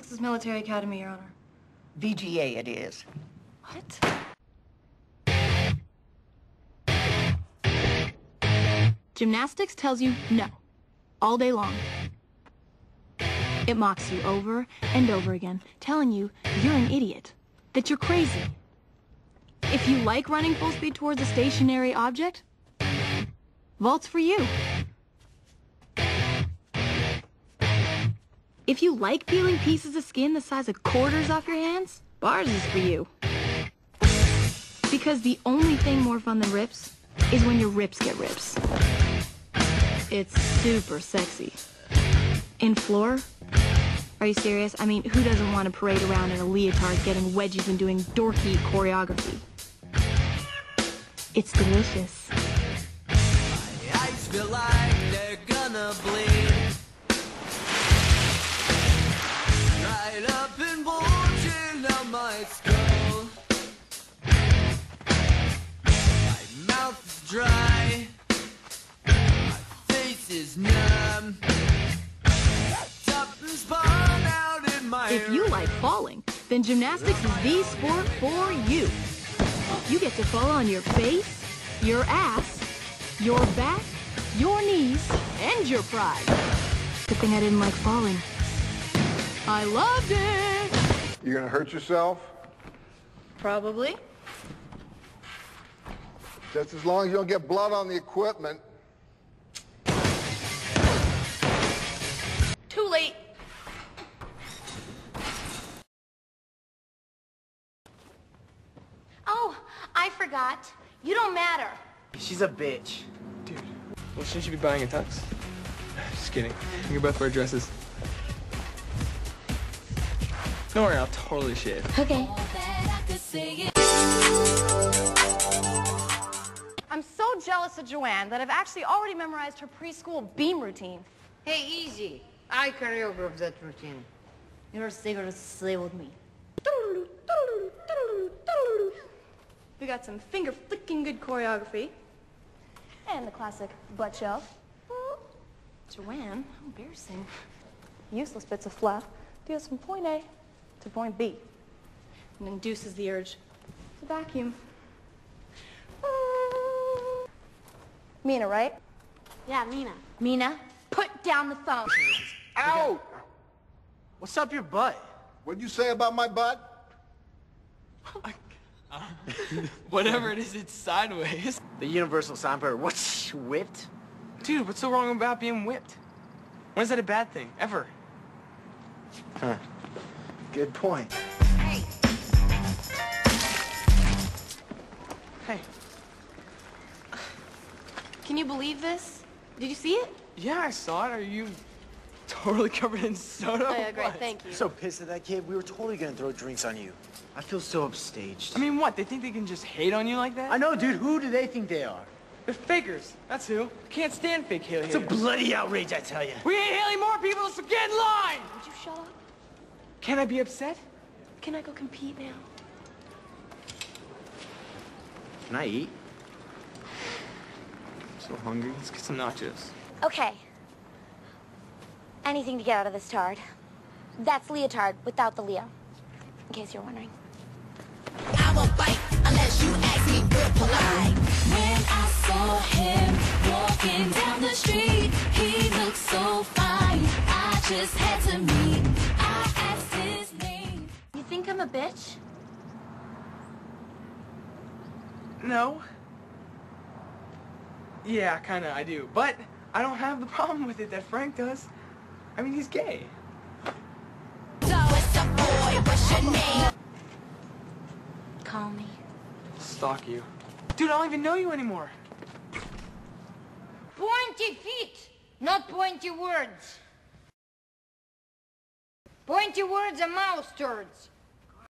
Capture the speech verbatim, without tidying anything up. Texas Military Academy, Your Honor. V G A it is. What? Gymnastics tells you no, all day long. It mocks you over and over again, telling you you're an idiot, that you're crazy. If you like running full speed towards a stationary object, vault's for you. If you like peeling pieces of skin the size of quarters off your hands, bars is for you. Because the only thing more fun than rips is when your rips get rips. It's super sexy. And floor? Are you serious? I mean, who doesn't want to parade around in a leotard getting wedgies and doing dorky choreography? It's delicious. My eyes feel like they're gonna bleed. Right up and bulging on my skull. My mouth is dry. Is numb. If you like falling, then gymnastics is the sport for you. You get to fall on your face, your ass, your back, your knees, and your pride. Good thing I didn't like falling. I loved it! You're gonna hurt yourself? Probably. Just as long as you don't get blood on the equipment. Too late. Oh, I forgot. You don't matter. She's a bitch. Dude. Well, shouldn't you be buying a tux? Just kidding. You can both wear dresses. Don't worry, I'll totally shave. Okay. I'm so jealous of Joanne that I've actually already memorized her preschool beam routine. Hey, easy. I choreographed that routine. You're still gonna slay with me. We got some finger flicking good choreography. And the classic butt shove. Joanne, how embarrassing. Useless bits of fluff do us from point A to point B. And induces the urge to vacuum. Mina, right? Yeah, Mina. Mina, put down the phone. Ow! What's up your butt? What'd you say about my butt? I, uh, whatever it is, it's sideways. The universal sign for what's whipped? Dude, what's so wrong about being whipped? When is that a bad thing, ever? Huh. Good point. Hey. Hey. Can you believe this? Did you see it? Yeah, I saw it. Are you... totally covered in soda? Oh, yeah, great, thank you. So pissed at that kid. We were totally gonna throw drinks on you. I feel so upstaged. I mean, what? They think they can just hate on you like that? I know, dude. Who do they think they are? They're fakers. That's who. I can't stand fake Haley. It's a bloody outrage, I tell you. We hate Haley more, people, so get in line! Would you shut up? Can I be upset? Can I go compete now? Can I eat? I'm so hungry. Let's get some nachos. Okay. Anything to get out of this tard. That's leotard without the Leo, in case you're wondering. I won't bite unless you ask me real polite. When I saw him walking down the street, he looked so fine. I just had to meet. I asked his name. You think I'm a bitch? No. Yeah, kinda, I do. But I don't have the problem with it that Frank does. I mean, he's gay. So it's a boy, what's your name? Call me. Stalk you. Dude, I don't even know you anymore. Pointy feet, not pointy words. Pointy words are mouse turds.